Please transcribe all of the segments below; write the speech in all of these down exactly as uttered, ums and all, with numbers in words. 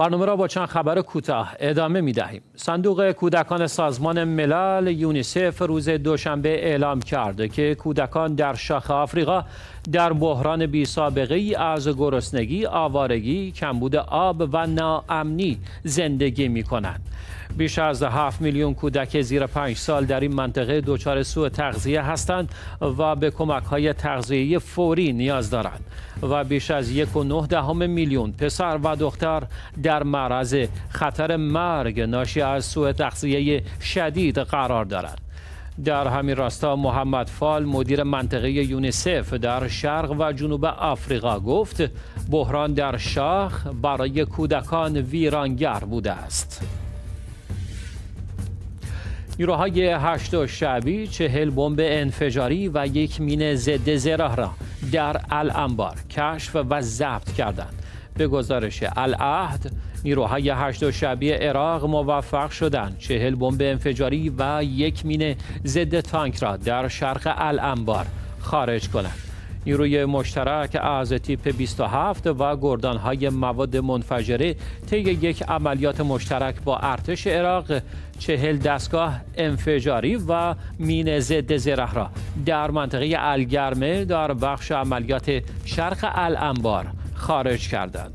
برنامه را با چند خبر کوتاه ادامه می دهیم. صندوق کودکان سازمان ملل یونیسف روز دوشنبه اعلام کرد که کودکان در شاخه آفریقا در بحران بی سابقه ای از گرسنگی، آوارگی، کمبود آب و ناامنی زندگی می کنند. بیش از هفت میلیون کودک زیر پنج سال در این منطقه دچار سوء تغذیه هستند و به کمک‌های تغذیه‌ای فوری نیاز دارند و بیش از یک و نه دهم میلیون پسر و دختر در معرض خطر مرگ ناشی از سوء تغذیه شدید قرار دارند. در همین راستا محمد فال مدیر منطقه یونیسف در شرق و جنوب آفریقا گفت بحران در شاخ برای کودکان ویرانگر بوده است. نیروهای حشد شعبی چهل بمب انفجاری و یک مین ضد زراح را در الانبار کشف و ضبط کردند. به گزارش العهد نیروهای حشد شعبی عراق موفق شدند چهل بمب انفجاری و یک مین ضد تانک را در شرق الانبار خارج کنند. نیروی مشترک از تیپ بیست و هفت و گردانهای مواد منفجره طی یک عملیات مشترک با ارتش عراق چهل دستگاه انفجاری و مین ضد زرح را در منطقه الگرمه در بخش عملیات شرق الانبار خارج کردند.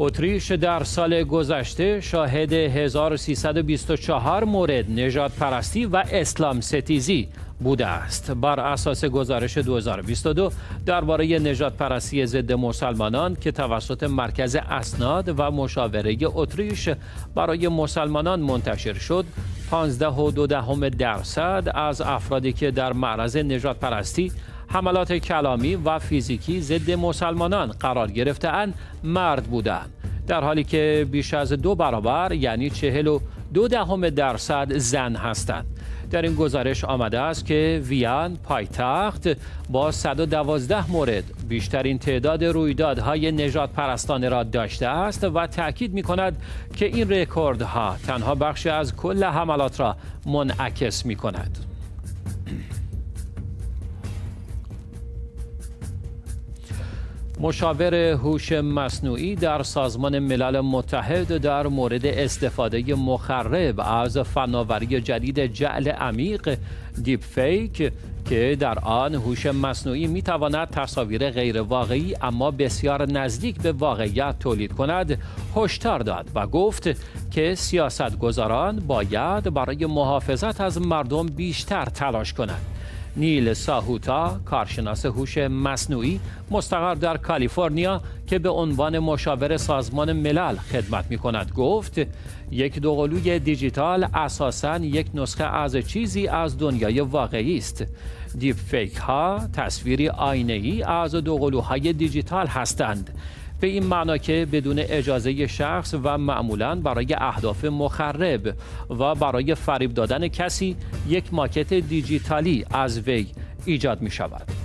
اتریش در سال گذشته شاهد هزار و سیصد و بیست و چهار مورد نژاد پرستی و اسلام ستیزی بوده است. بر اساس گزارش دو هزار و بیست و دو درباره نژاد پرستی ضد مسلمانان که توسط مرکز اسناد و مشاوره اتریش برای مسلمانان منتشر شد، پانزده و دو دهم درصد از افرادی که در معرض نژاد پرستی، حملات کلامی و فیزیکی ضد مسلمانان قرار گرفته‌اند مرد بودند، در حالی که بیش از دو برابر یعنی چهل و دو دهم درصد زن هستند. در این گزارش آمده است که ویان پایتخت با صد و دوازده مورد بیشترین تعداد رویدادهای نژاد پرستانه را داشته است و تاکید می کند که این رکوردها تنها بخشی از کل حملات را منعکس می کند. مشاور هوش مصنوعی در سازمان ملل متحد در مورد استفاده مخرب از فناوری جدید جعل عمیق دیپفیک که در آن هوش مصنوعی می تواند تصاویر غیر واقعی اما بسیار نزدیک به واقعیت تولید کند، هشدار داد و گفت که سیاستگزاران باید برای محافظت از مردم بیشتر تلاش کنند. نیل ساهوتا کارشناس هوش مصنوعی مستقر در کالیفرنیا که به عنوان مشاور سازمان ملل خدمت می کند گفت یک دوقلوی دیجیتال اساساً یک نسخه از چیزی از دنیای واقعی است. دیپ فیک ها تصویری آینه‌ای از دوقلوهای دیجیتال هستند، به این معنا که بدون اجازه شخص و معمولاً برای اهداف مخرب و برای فریب دادن کسی یک ماکت دیجیتالی از وی ایجاد می شود.